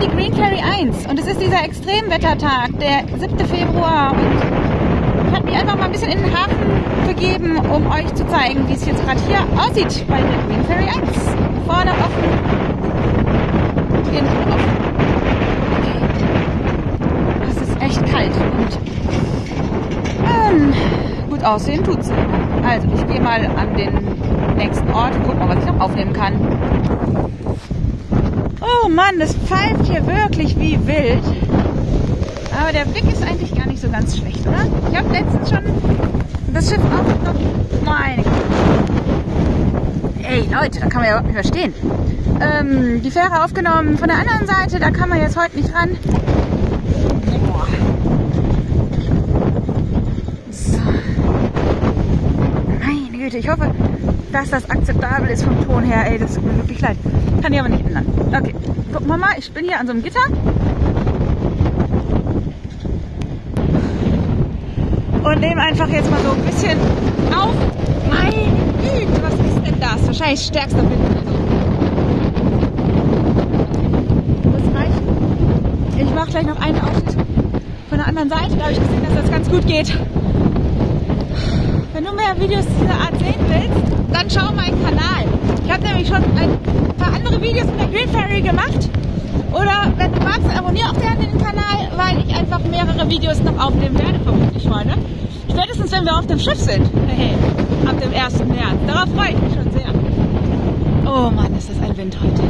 für die Greenferry I und es ist dieser Extremwettertag, der 7. Februar. Und ich habe mich einfach mal ein bisschen in den Hafen begeben, um euch zu zeigen, wie es jetzt gerade hier aussieht bei der Greenferry I. Vorne offen, hinten offen. Okay. Das ist echt kalt und gut aussehen tut es. Also ich gehe mal an den nächsten Ort und guck mal, was ich noch aufnehmen kann. Oh Mann, das pfeift hier wirklich wie wild. Aber der Blick ist eigentlich gar nicht so ganz schlecht, oder? Ich habe letztens schon das Schiff aufgenommen. Meine Güte. Ey Leute, da kann man ja überhaupt nicht verstehen. Die Fähre aufgenommen von der anderen Seite, da kann man jetzt heute nicht ran. Boah. So. Meine Güte, ich hoffe, dass das akzeptabel ist vom Ton her. Ey, das tut mir wirklich leid. Kann ich aber nicht ändern. Okay, gucken wir mal. Ich bin hier an so einem Gitter. Und nehme einfach jetzt mal so ein bisschen auf. Meine Güte, was ist denn das? Wahrscheinlich stärkster Wind oder so. Das reicht. Ich mache gleich noch einen Auftritt von der anderen Seite. Da habe ich gesehen, dass das ganz gut geht. Wenn du mehr Videos dieser Art sehen willst, dann schau meinen Kanal. Ich habe nämlich schon ein paar andere Videos mit der Greenferry gemacht. Oder wenn du magst, abonniere auch gerne den Kanal, weil ich einfach mehrere Videos noch aufnehmen werde, vermutlich heute. Spätestens, wenn wir auf dem Schiff sind. Hey, ab dem 1. März. Darauf freue ich mich schon sehr. Oh Mann, ist das ein Wind heute.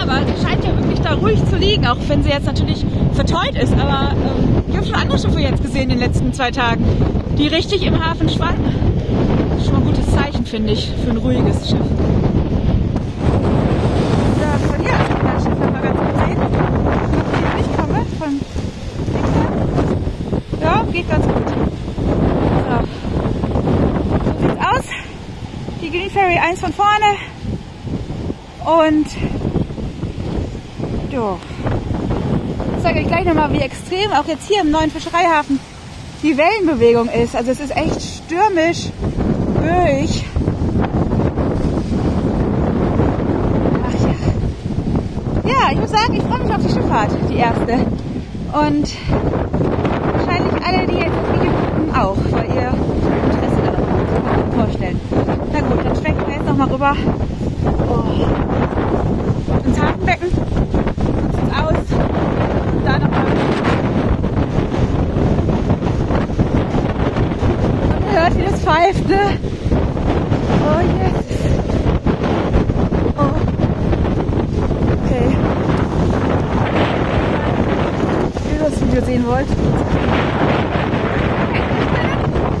Aber sie scheint ja wirklich da ruhig zu liegen, auch wenn sie jetzt natürlich verteut ist. Aber ich habe schon andere Schiffe jetzt gesehen in den letzten 2 Tagen, die richtig im Hafen schwanken. Das ist schon mal ein gutes Zeichen, finde ich, für ein ruhiges Schiff. Da von hier aus kann das Schiff nochmal ganz gut sehen. Ich glaube, hier nicht kommen von ja, geht ganz gut. So, so sieht's aus. Die Greenferry I von vorne. Und ja, ich zeige euch gleich nochmal, wie extrem auch jetzt hier im neuen Fischereihafen die Wellenbewegung ist. Also es ist echt stürmisch, böig. Ach ja. Ja, ich muss sagen, ich freue mich auf die Schifffahrt, die erste. Und wahrscheinlich alle, die jetzt das Video gucken, auch, weil ihr Interesse daran habt, vorstellen. Na gut, dann schwenken wir jetzt nochmal rüber. Oh. Ins Hafenbecken. Wie das pfeift, ne? Oh, yes. Oh. Okay. Wenn ihr das Video sehen wollt. Okay.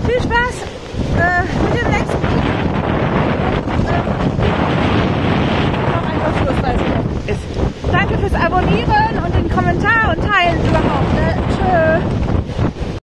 Viel Spaß mit dem nächsten Video. Danke fürs Abonnieren und den Kommentar und Teilen überhaupt, ne? Tschö.